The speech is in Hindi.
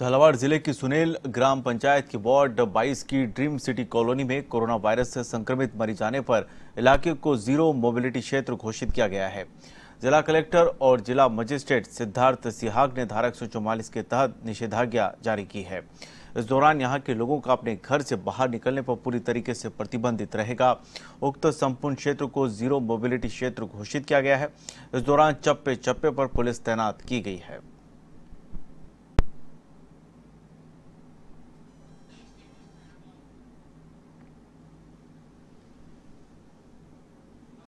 झालावाड़ जिले की सुनेल ग्राम पंचायत के वार्ड 22 की ड्रीम सिटी कॉलोनी में कोरोना वायरस से संक्रमित मरीज आने पर इलाके को जीरो मोबिलिटी क्षेत्र घोषित किया गया है। जिला कलेक्टर और जिला मजिस्ट्रेट सिद्धार्थ सिहाग ने धारा 144 के तहत निषेधाज्ञा जारी की है। इस दौरान यहां के लोगों का अपने घर से बाहर निकलने पर पूरी तरीके से प्रतिबंधित रहेगा। उक्त संपूर्ण क्षेत्र को जीरो मोबिलिटी क्षेत्र घोषित किया गया है। इस दौरान चप्पे चप्पे पर पुलिस तैनात की गई है।